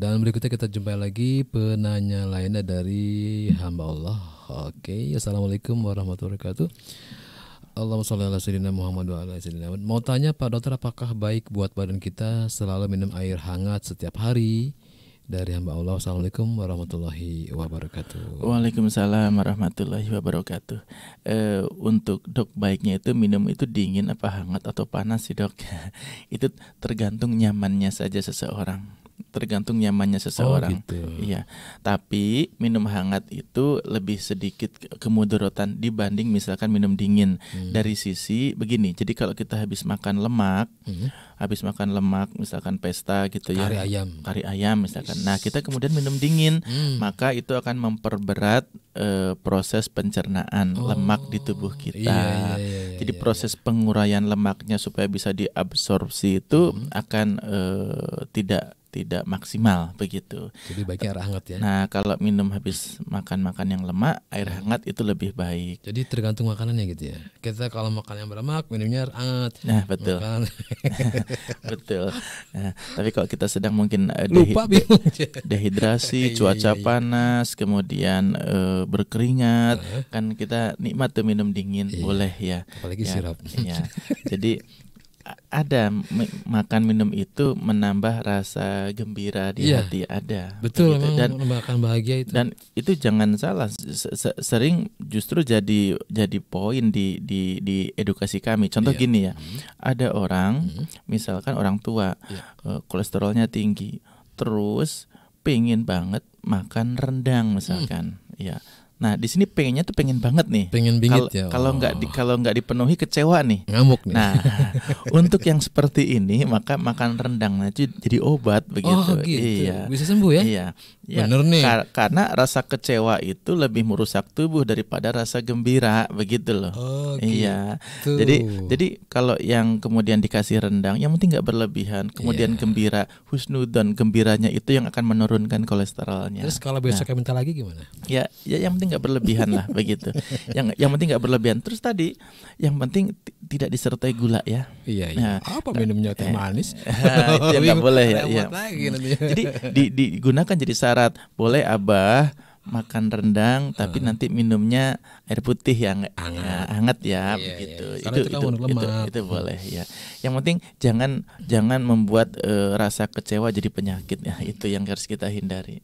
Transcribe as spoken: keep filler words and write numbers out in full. Dan berikutnya kita jumpai lagi penanya lainnya dari hamba Allah. Oke, assalamualaikum warahmatullahi wabarakatuh. Allahumma sholli ala sayyidina Muhammad wa ala sayyidina Muhammad. Mau tanya Pak Dokter, apakah baik buat badan kita selalu minum air hangat setiap hari? Dari hamba Allah, assalamualaikum warahmatullahi wabarakatuh. Waalaikumsalam warahmatullahi wabarakatuh. E, untuk dok, baiknya itu minum itu dingin apa hangat atau panas sih dok? Itu tergantung nyamannya saja seseorang. Tergantung nyamannya seseorang. Oh, gitu. Iya. Tapi minum hangat itu lebih sedikit kemudaratan dibanding misalkan minum dingin. Hmm. Dari sisi begini. Jadi kalau kita habis makan lemak, hmm. habis makan lemak misalkan pesta gitu ya. Kari ayam. Kari ayam misalkan. Yes. Nah, kita kemudian minum dingin, hmm. maka itu akan memperberat e, proses pencernaan oh. lemak di tubuh kita. Iya, iya, iya, iya, Jadi iya, iya. proses penguraian lemaknya supaya bisa diabsorpsi itu hmm. akan e, tidak tidak maksimal begitu. Jadi baiknya air hangat ya. Nah, kalau minum habis makan-makan yang lemak, air hangat itu lebih baik. Jadi tergantung makanannya gitu ya. Kita kalau makan yang berlemak, minumnya air hangat. Nah, betul. Betul. Nah, tapi kalau kita sedang mungkin dehi Lupa, dehidrasi, cuaca panas, kemudian e, berkeringat, uh-huh. kan kita nikmat tuh minum dingin, iya. boleh ya. Apalagi ya, sirup. Ya. Jadi ada makan minum itu menambah rasa gembira di ya, hati ada betul gitu. Dan menambahkan bahagia itu, dan itu jangan salah, sering justru jadi jadi poin di di di edukasi kami. Contoh ya. Gini ya, hmm. ada orang hmm. misalkan orang tua ya. kolesterolnya tinggi terus pengen banget makan rendang misalkan hmm. ya. Nah, di sini pengennya tuh pengen banget nih. Pengen bingit ya. Kalau nggak di, kalau nggak dipenuhi kecewa nih. Ngamuk nih. Nah, untuk yang seperti ini maka makan rendang aja jadi obat begitu. Oh, gitu. Iya. Bisa sembuh ya? Iya. Ya, bener nih. Kar karena rasa kecewa itu lebih merusak tubuh daripada rasa gembira begitu loh. Oh, gitu. Iya. Jadi jadi kalau yang kemudian dikasih rendang yang penting nggak berlebihan, kemudian yeah. gembira, husnudzon, gembiranya itu yang akan menurunkan kolesterolnya. Terus kalau besoknya nah. minta lagi gimana? Ya, ya yang penting nggak berlebihan lah begitu. Yang yang penting nggak berlebihan. Terus tadi yang penting tidak disertai gula ya. Iya. iya. Nah, apa minumnya teh manis? Itu nggak boleh ya. Iya. Jadi di, digunakan jadi syarat. Boleh abah makan rendang tapi hmm. nanti minumnya air putih yang hangat, hangat ya, iya, begitu. Iya. Itu itu, itu, itu itu boleh ya. Yang penting jangan jangan membuat uh, rasa kecewa jadi penyakit ya. Itu yang harus kita hindari.